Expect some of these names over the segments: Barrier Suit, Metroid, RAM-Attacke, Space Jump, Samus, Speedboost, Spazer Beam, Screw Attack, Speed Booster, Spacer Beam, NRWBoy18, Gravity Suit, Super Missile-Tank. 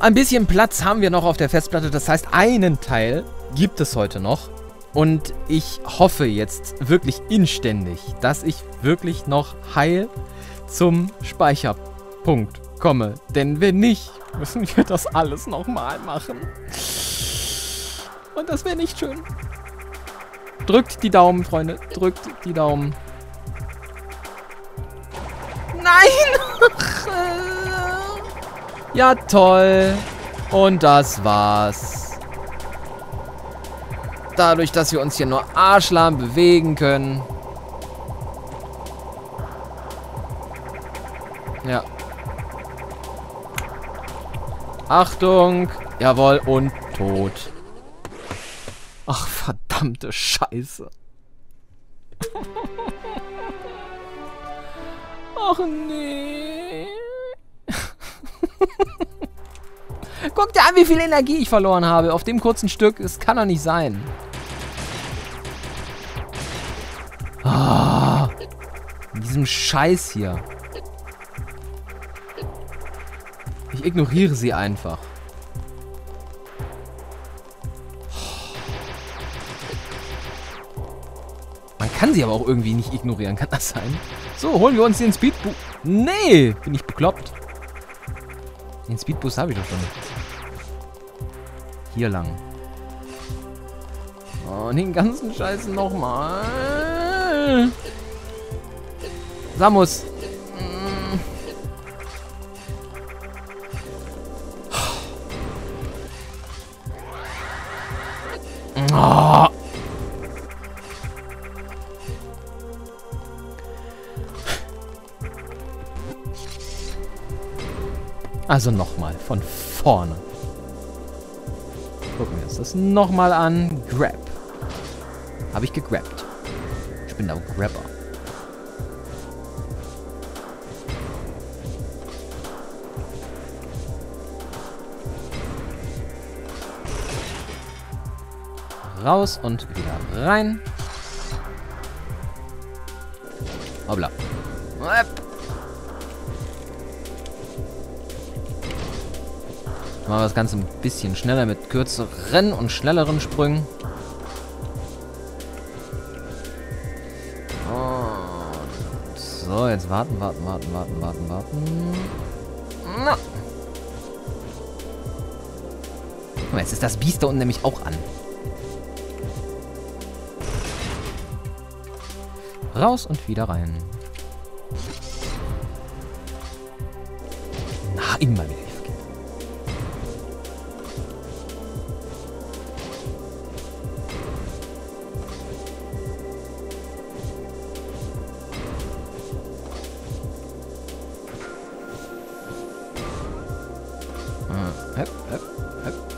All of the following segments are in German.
Ein bisschen Platz haben wir noch auf der Festplatte, das heißt, einen Teil gibt es heute noch. Und ich hoffe jetzt wirklich inständig, dass ich wirklich noch heil zum Speicherpunkt komme. Denn wenn nicht, müssen wir das alles nochmal machen. Und das wäre nicht schön. Drückt die Daumen, Freunde. Drückt die Daumen. Nein! Ja, toll. Und das war's. Dadurch, dass wir uns hier nur arschlamm bewegen können. Ja. Achtung. Jawohl. Und tot. Ach, verdammte Scheiße. Ach nee. Guck dir an, wie viel Energie ich verloren habe. Auf dem kurzen Stück. Es kann doch nicht sein. Ah, in diesem Scheiß hier. Ich ignoriere sie einfach. Man kann sie aber auch irgendwie nicht ignorieren, kann das sein? So, holen wir uns den Speedboost. Nee, bin ich bekloppt. Den Speedboost habe ich doch schon. Hier lang. Und den ganzen Scheiß nochmal. Samus. Oh. Also nochmal, von vorne. Gucken wir uns das nochmal an. Grab. Habe ich gegrabt. Ich bin der Grabber. Raus und wieder rein. Hoppla. Machen wir das Ganze ein bisschen schneller mit kürzeren und schnelleren Sprüngen. Und so, jetzt warten. Na. Guck mal, jetzt ist das Biest da unten nämlich auch an. Raus und wieder rein. Na, immer wieder.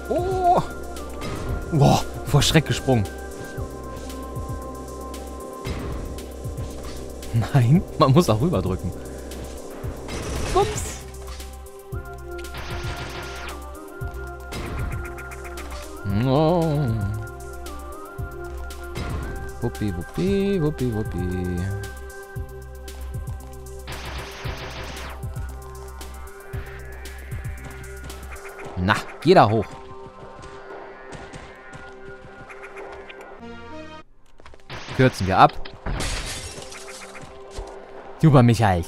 Oh! Boah, vor Schreck gesprungen. Nein, man muss auch rüberdrücken. Ups. Oh. Wuppi, wuppi, wuppi, wuppi. Na, geh da hoch. Kürzen wir ab. Super, Michael.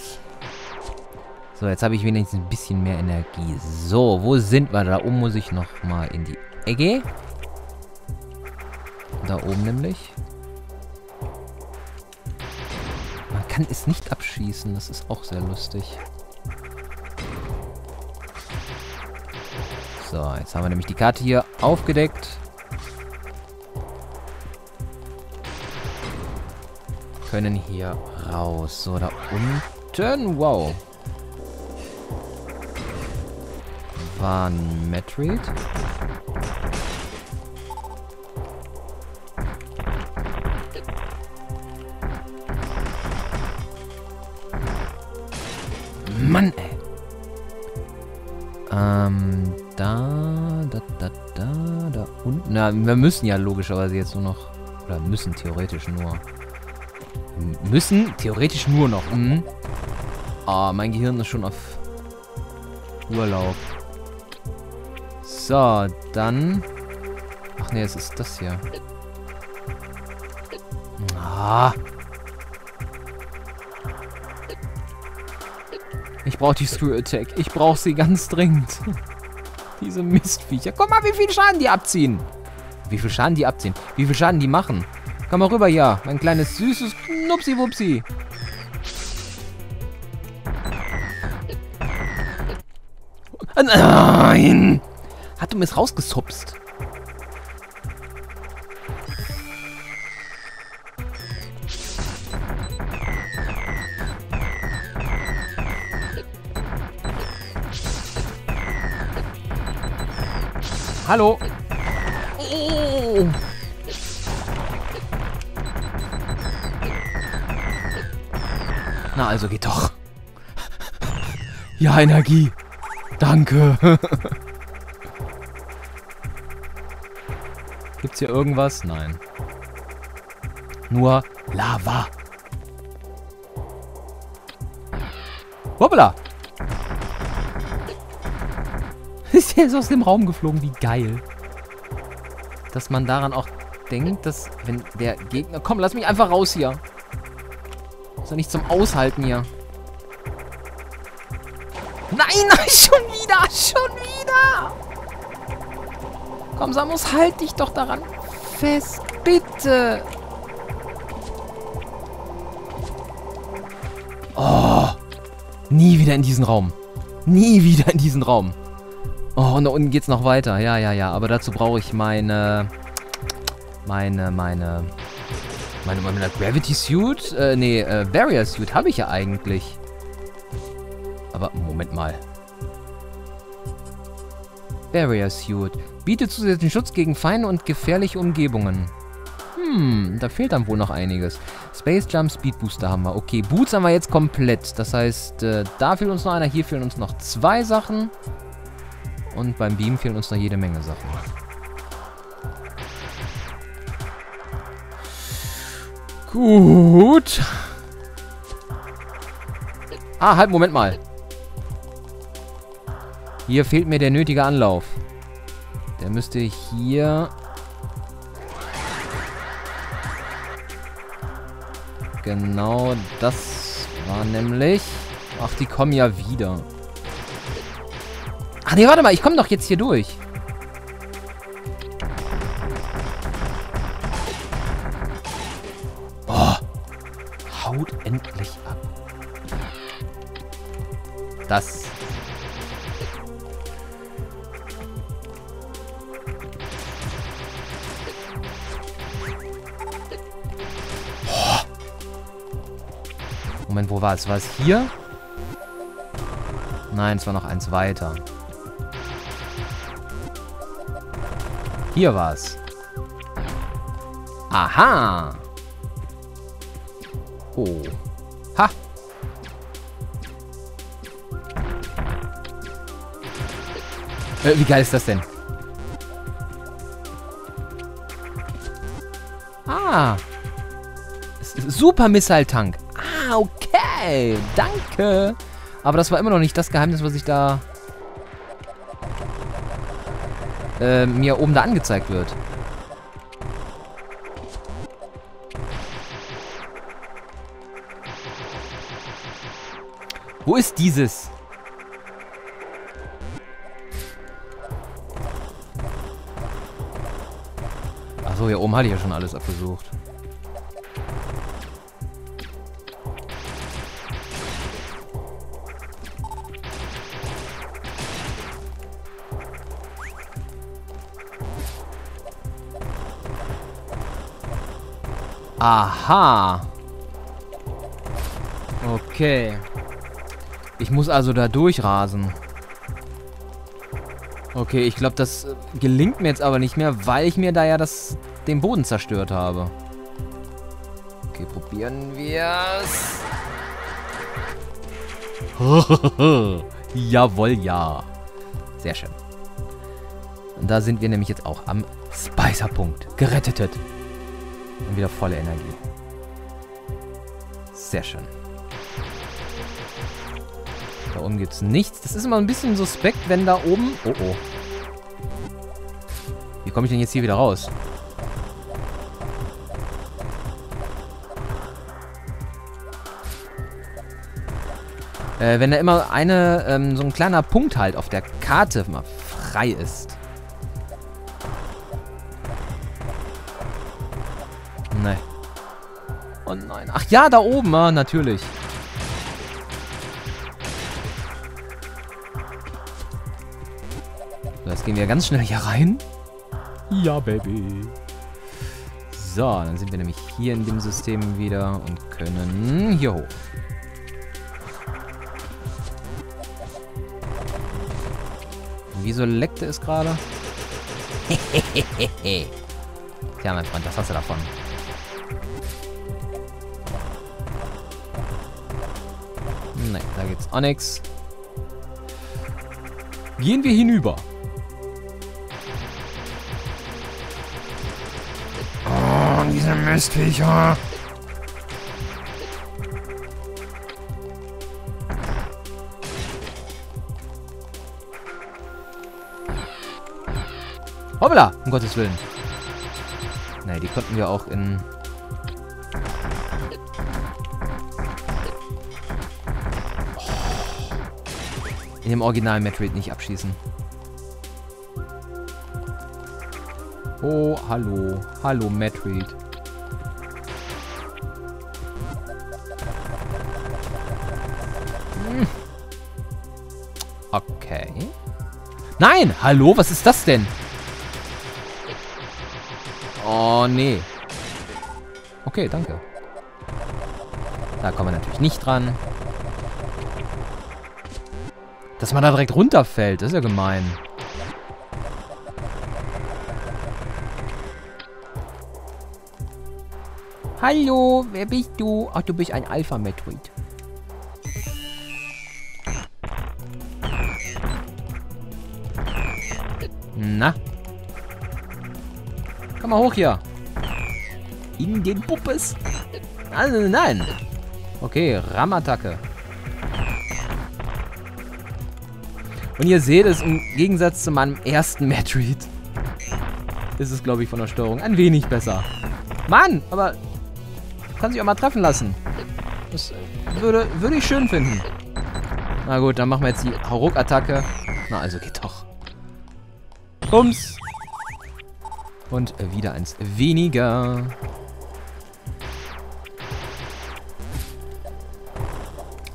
So, jetzt habe ich wenigstens ein bisschen mehr Energie. So, wo sind wir? Da oben muss ich nochmal in die Ecke. Da oben nämlich. Man kann es nicht abschießen. Das ist auch sehr lustig. So, jetzt haben wir nämlich die Karte hier aufgedeckt. Können hier raus. So, da unten. Wow. War ein Metroid. Mann, ey. Da unten. Na, wir müssen ja logischerweise jetzt nur noch. Oder müssen theoretisch nur. Müssen theoretisch nur noch. Ah, mein Gehirn ist schon auf Urlaub. So, dann... Ach ne, es ist das hier. Ah. Ich brauche die Screw Attack. Ich brauche sie ganz dringend. Diese Mistviecher. Guck mal, wie viel Schaden die abziehen. Wie viel Schaden die abziehen. Wie viel Schaden die machen. Komm mal rüber, ja. Mein kleines, süßes Knupsi-Wupsi. Nein! Hat du mir es rausgesupst? Hallo! Oh. Na, also geht doch. Ja, Energie. Danke. Gibt's hier irgendwas? Nein. Nur Lava. Hoppala! Ist jetzt aus dem Raum geflogen, wie geil. Dass man daran auch denkt, dass wenn der Gegner... Komm, lass mich einfach raus hier. Ist ja nicht zum Aushalten hier. Nein, nein, schon wieder, schon wieder. Komm, Samus, halt dich doch daran fest, bitte. Oh, nie wieder in diesen Raum. Nie wieder in diesen Raum. Oh, und da unten geht's noch weiter. Ja, ja, ja. Aber dazu brauche ich meine Gravity Suit? Barrier Suit habe ich ja eigentlich. Aber, Moment mal. Barrier Suit. Bietet zusätzlichen Schutz gegen Feinde und gefährliche Umgebungen. Hm, da fehlt dann wohl noch einiges. Space Jump, Speed Booster haben wir. Okay, Boots haben wir jetzt komplett. Das heißt, da fehlt uns noch einer, hier fehlen uns noch zwei Sachen. Und beim Beam fehlen uns noch jede Menge Sachen. Gut. Ah, halt, Moment mal. Hier fehlt mir der nötige Anlauf. Der müsste hier... Genau das war nämlich... Ach, die kommen ja wieder. Ach nee, warte mal, ich komme doch jetzt hier durch. Oh, haut endlich ab. Das. Oh. Moment, wo war es? War es hier? Nein, es war noch eins weiter. Hier war's. Aha. Oh. Ha. Wie geil ist das denn? Ah. Super Missile-Tank. Ah, okay. Danke. Aber das war immer noch nicht das Geheimnis, was ich da... mir oben da angezeigt wird. Wo ist dieses? Achso, hier oben hatte ich ja schon alles abgesucht. Aha. Okay. Ich muss also da durchrasen. Okay, ich glaube, das gelingt mir jetzt aber nicht mehr, weil ich mir da ja den Boden zerstört habe. Okay, probieren wir's. Jawohl, ja. Sehr schön. Und da sind wir nämlich jetzt auch am Spacer-Punkt. Gerettet. Und wieder volle Energie. Sehr schön. Da oben gibt es nichts. Das ist immer ein bisschen suspekt, wenn da oben... Oh, oh. Wie komme ich denn jetzt hier wieder raus? Wenn da immer eine, so ein kleiner Punkt halt auf der Karte mal frei ist. Nein. Oh nein. Ach ja, da oben, ja, natürlich. So, jetzt gehen wir ganz schnell hier rein. Ja, Baby. So, dann sind wir nämlich hier in dem System wieder und können hier hoch. Wieso leckte es gerade? Tja, mein Freund, was hast du davon? Ne, da geht's auch nix. Gehen wir hinüber. Oh, diese Mistviecher. Hoppla, um Gottes Willen. Ne, die konnten wir auch in... in dem originalen Metroid nicht abschießen. Oh, hallo. Hallo, Metroid. Hm. Okay. Nein! Hallo, was ist das denn? Oh, nee. Okay, danke. Da kommen wir natürlich nicht dran. Dass man da direkt runterfällt, das ist ja gemein. Hallo, wer bist du? Ach, du bist ein Alpha-Metroid. Na? Komm mal hoch hier. In den Puppes. Nein, nein. Okay, RAM-Attacke. Und ihr seht es, im Gegensatz zu meinem ersten Metroid ist es, glaube ich, von der Steuerung ein wenig besser. Mann, aber kann sich auch mal treffen lassen. Das würde ich schön finden. Na gut, dann machen wir jetzt die Hauruck-Attacke. Na, also geht doch. Bums. Und wieder eins weniger.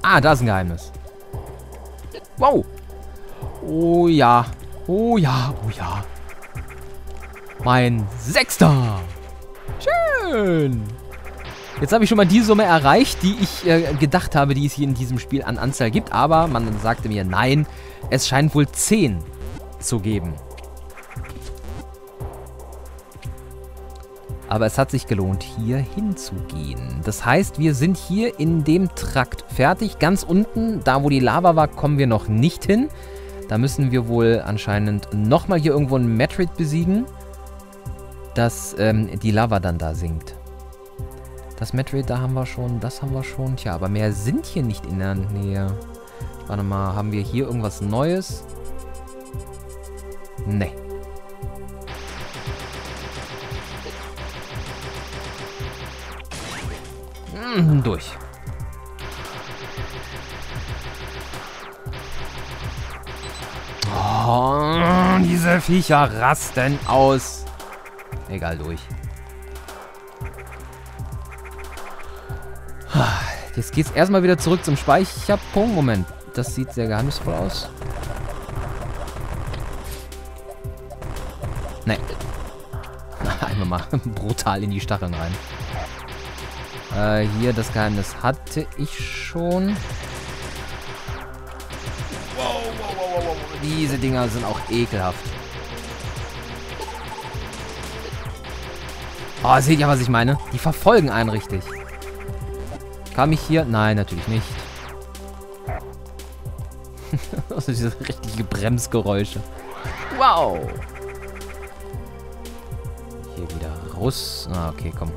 Ah, da ist ein Geheimnis. Wow. Oh ja, oh ja, oh ja. Mein 6. Schön. Jetzt habe ich schon mal die Summe erreicht, die ich gedacht habe, die es hier in diesem Spiel an Anzahl gibt. Aber man sagte mir, nein, es scheint wohl 10 zu geben. Aber es hat sich gelohnt, hier hinzugehen. Das heißt, wir sind hier in dem Trakt fertig. Ganz unten, da wo die Lava war, kommen wir noch nicht hin. Da müssen wir wohl anscheinend nochmal hier irgendwo ein Metroid besiegen, dass die Lava dann da sinkt. Das Metroid, da haben wir schon, das haben wir schon. Tja, aber mehr sind hier nicht in der Nähe. Warte mal, haben wir hier irgendwas Neues? Nee. Durch. Oh, diese Viecher rasten aus. Egal, durch. Jetzt geht's erstmal wieder zurück zum Speicherpunkt. Moment, das sieht sehr geheimnisvoll aus. Nee. Einmal mal brutal in die Stacheln rein. Hier, das Geheimnis hatte ich schon. Wow, wow, wow, wow. Diese Dinger sind auch ekelhaft. Oh, seht ihr, was ich meine? Die verfolgen einen richtig. Kam ich hier? Nein, natürlich nicht. Also diese richtigen Bremsgeräusche. Wow. Hier wieder raus. Ah, okay, komm.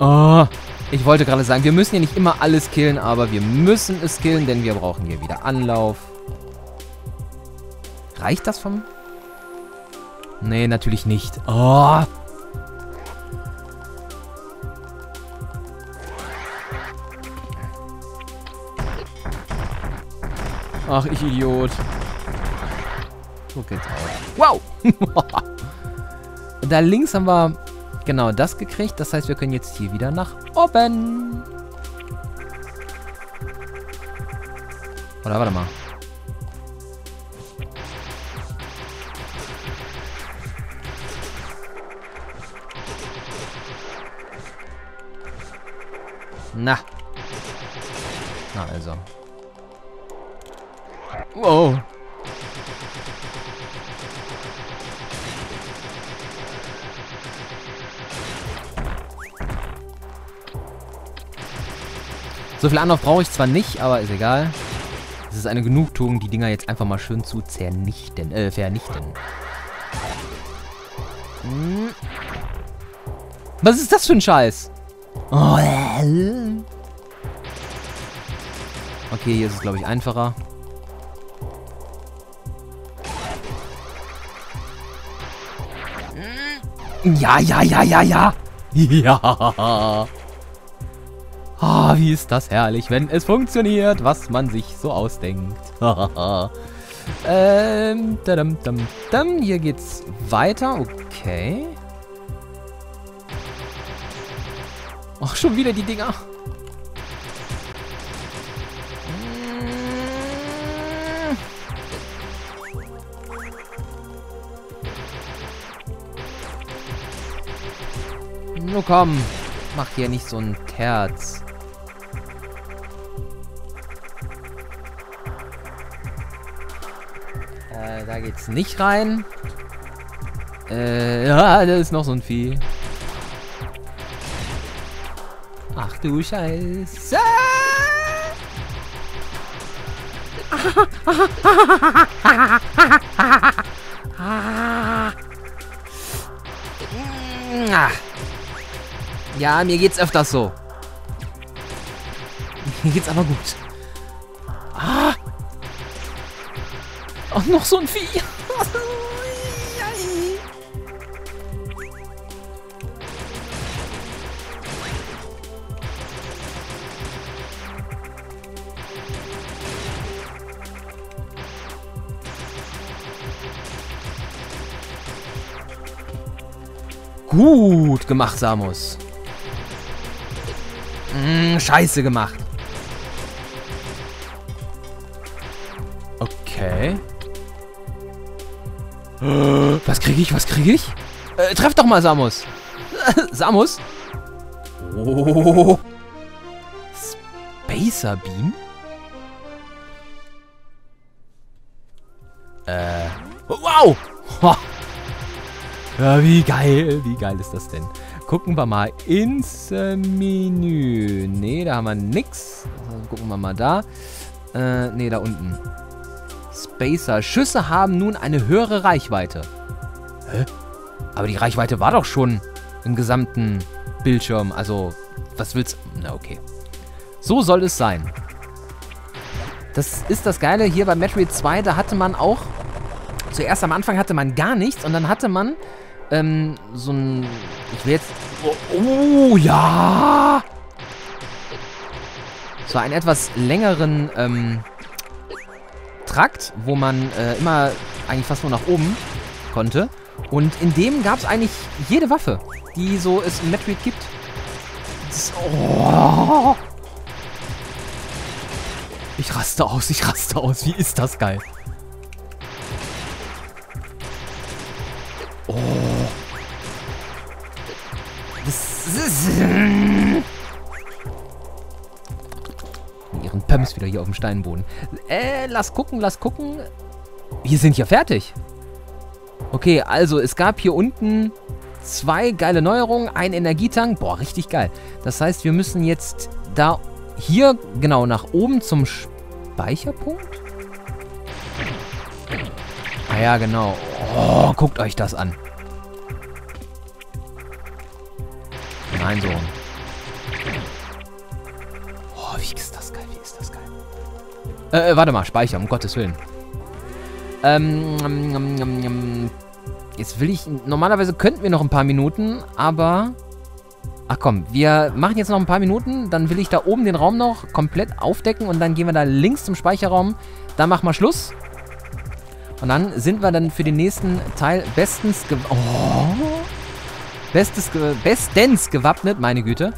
Oh, ich wollte gerade sagen, wir müssen hier nicht immer alles killen, aber wir müssen es killen, denn wir brauchen hier wieder Anlauf. Reicht das vom... Nee, natürlich nicht. Oh. Ach, ich Idiot. So geht's auch. Wow! Da links haben wir genau das gekriegt. Das heißt, wir können jetzt hier wieder nach oben. Oder warte mal. Na. Na also. Wow. So viel Anlauf brauche ich zwar nicht, aber ist egal. Es ist eine Genugtuung, die Dinger jetzt einfach mal schön zu zernichten, vernichten. Hm. Was ist das für ein Scheiß? Oh, okay, hier ist es, glaube ich, einfacher. Ja, ja, ja, ja, ja. Ja. Ah, wie ist das herrlich, wenn es funktioniert, was man sich so ausdenkt. Hier geht's weiter. Okay. Ach, schon wieder die Dinger. Nur komm, mach hier nicht so ein Terz. Da geht's nicht rein. Ja, da ist noch so ein Vieh. Ach du Scheiße! Ja, mir geht's öfters so. Mir geht's aber gut. Ah! Auch noch so ein Vieh. Gut gemacht, Samus. Scheiße gemacht. Okay. Was kriege ich? Was kriege ich? Treff doch mal, Samus. Samus? Oh. Spacer Beam? Wow! Ja, wie geil ist das denn? Gucken wir mal ins Menü. Ne, da haben wir nix. Also gucken wir mal da. Ne, da unten. Spacer. Schüsse haben nun eine höhere Reichweite. Hä? Aber die Reichweite war doch schon im gesamten Bildschirm. Also, was willst du? Na, okay. So soll es sein. Das ist das Geile hier bei Metroid 2. Da hatte man auch... Zuerst am Anfang hatte man gar nichts und dann hatte man so ein... Ich will jetzt... Oh, oh ja! So einen etwas längeren Trakt, wo man immer eigentlich fast nur nach oben konnte. Und in dem gab es eigentlich jede Waffe, die so es in Metroid gibt. Das, oh. Ich raste aus, ich raste aus. Wie ist das geil? Oh. Ihren Pöms wieder hier auf dem Steinboden. Lass gucken, lass gucken. Wir sind ja fertig. Okay, also es gab hier unten zwei geile Neuerungen. Ein Energietank. Boah, richtig geil. Das heißt, wir müssen jetzt da hier genau nach oben zum Speicherpunkt. Ah ja, genau. Oh, guckt euch das an. Nein, so. Oh, wie ist das geil, wie ist das geil. Warte mal, Speicher, um Gottes Willen. Jetzt will ich... Normalerweise könnten wir noch ein paar Minuten, aber... Ach komm, wir machen jetzt noch ein paar Minuten, dann will ich da oben den Raum noch komplett aufdecken und dann gehen wir da links zum Speicherraum. Da machen wir Schluss. Und dann sind wir dann für den nächsten Teil bestens gewappnet, meine Güte.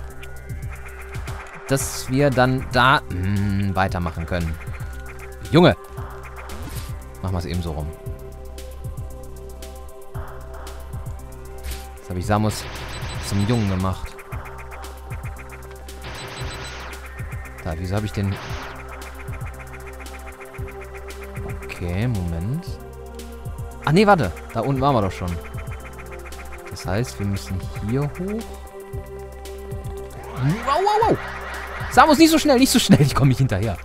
Dass wir dann da weitermachen können. Junge! Machen wir es eben so rum. Jetzt habe ich Samus zum Jungen gemacht. Da, wieso habe ich den... Okay, Moment. Ach nee, warte. Da unten waren wir doch schon. Das heißt, wir müssen hier hoch. Wow, wow, wow. Samus, nicht so schnell, nicht so schnell. Ich komme nicht hinterher.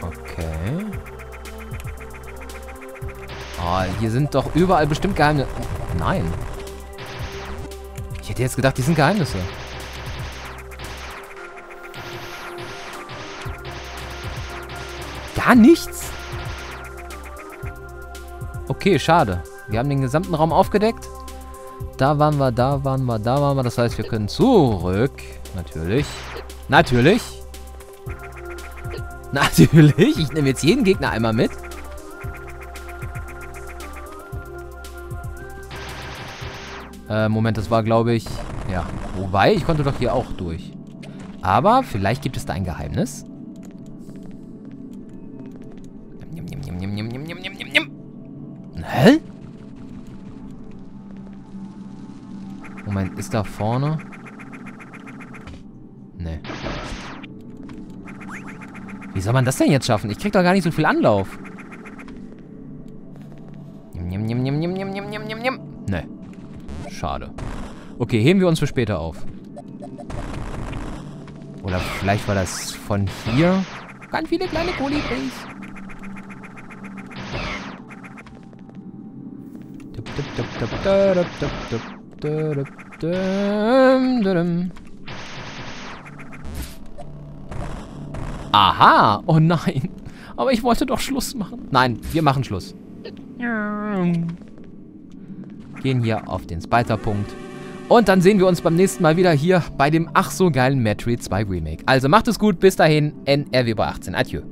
Okay. Oh, hier sind doch überall bestimmt Geheimnisse. Oh, nein. Ich hätte jetzt gedacht, die sind Geheimnisse. Gar nichts? Okay, schade. Wir haben den gesamten Raum aufgedeckt. Da waren wir, da waren wir, da waren wir. Das heißt, wir können zurück. Natürlich. Natürlich. Natürlich. Ich nehme jetzt jeden Gegner einmal mit. Moment, das war, glaube ich... Ja, wobei, ich konnte doch hier auch durch. Aber vielleicht gibt es da ein Geheimnis. Hä? Moment, ist da vorne? Nee. Wie soll man das denn jetzt schaffen? Ich krieg doch gar nicht so viel Anlauf. Nee. Schade. Okay, heben wir uns für später auf. Oder vielleicht war das von hier. Ganz viele kleine Kolibris. Aha! Oh nein! Aber ich wollte doch Schluss machen. Nein, wir machen Schluss. Gehen hier auf den Spider-Punkt. Und dann sehen wir uns beim nächsten Mal wieder hier bei dem ach so geilen Metroid 2 Remake. Also macht es gut, bis dahin, NRWBoy18. Adieu.